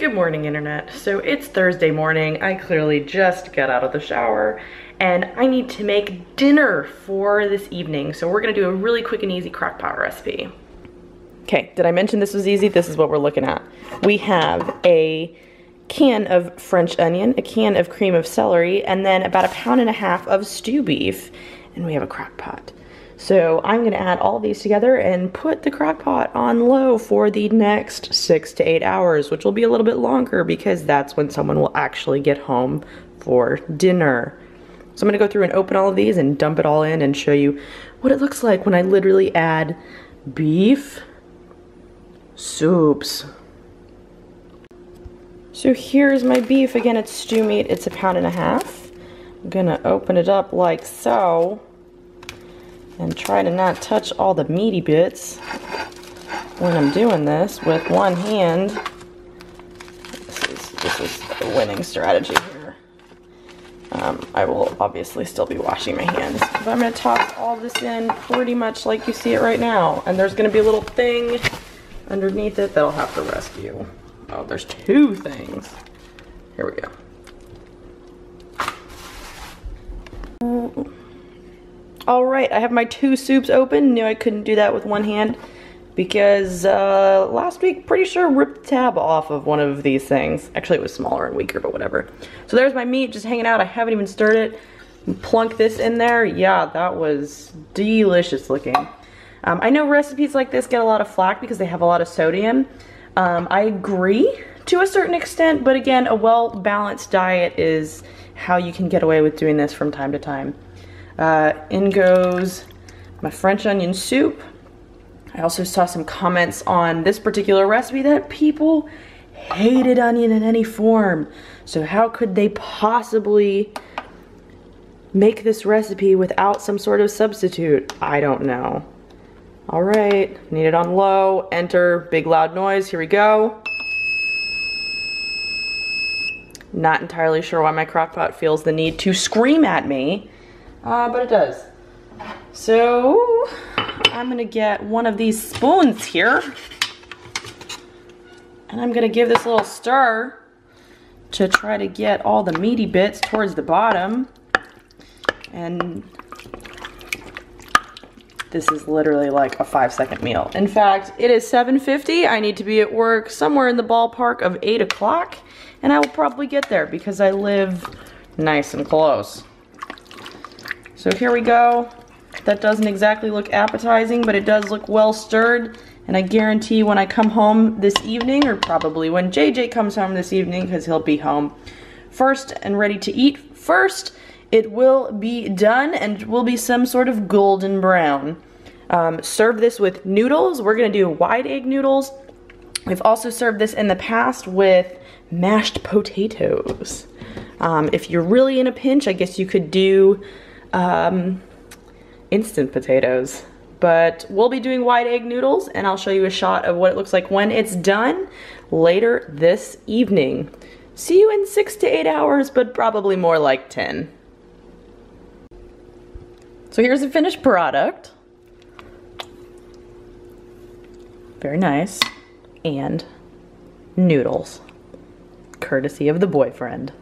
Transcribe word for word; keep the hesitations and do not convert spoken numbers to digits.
Good morning, internet. So it's Thursday morning. I clearly just got out of the shower and I need to make dinner for this evening. So we're gonna do a really quick and easy crock-pot recipe. Okay, did I mention this was easy? This is what we're looking at. We have a can of French onion, a can of cream of celery, and then about a pound and a half of stew beef, and we have a crock-pot. So I'm gonna add all these together and put the crock pot on low for the next six to eight hours, which will be a little bit longer because that's when someone will actually get home for dinner. So I'm gonna go through and open all of these and dump it all in and show you what it looks like when I literally add beef soups. So here's my beef. Again, it's stew meat, it's a pound and a half. I'm gonna open it up like so. And try to not touch all the meaty bits when I'm doing this with one hand. This is, this is a winning strategy here. Um, I will obviously still be washing my hands. But I'm going to toss all this in pretty much like you see it right now. And there's going to be a little thing underneath it that I'll have to rescue. Oh, there's two things. Here we go. All right, I have my two soups open. Knew I couldn't do that with one hand because uh, last week, pretty sure, ripped the tab off of one of these things. Actually, it was smaller and weaker, but whatever. So there's my meat just hanging out. I haven't even stirred it. Plunk this in there. Yeah, that was delicious looking. Um, I know recipes like this get a lot of flack because they have a lot of sodium. Um, I agree to a certain extent, but again, a well-balanced diet is how you can get away with doing this from time to time. Uh, in goes my French onion soup. I also saw some comments on this particular recipe that people hated onion in any form. So how could they possibly make this recipe without some sort of substitute? I don't know. All right, need it on low, enter, big loud noise, here we go. Not entirely sure why my crock pot feels the need to scream at me. Uh, but it does. So I'm gonna get one of these spoons here and I'm gonna give this a little stir to try to get all the meaty bits towards the bottom. And this is literally like a five second meal. In fact, it is seven fifty. I need to be at work somewhere in the ballpark of eight o'clock and I will probably get there because I live nice and close. So here we go. That doesn't exactly look appetizing, but it does look well stirred. And I guarantee when I come home this evening, or probably when J J comes home this evening, because he'll be home first and ready to eat first, it will be done and will be some sort of golden brown. Um, serve this with noodles. We're gonna do wide egg noodles. We've also served this in the past with mashed potatoes. Um, if you're really in a pinch, I guess you could do Um, instant potatoes, but we'll be doing wide egg noodles and I'll show you a shot of what it looks like when it's done later this evening. See you in six to eight hours, but probably more like ten. So here's the finished product. Very nice. And noodles, courtesy of the boyfriend.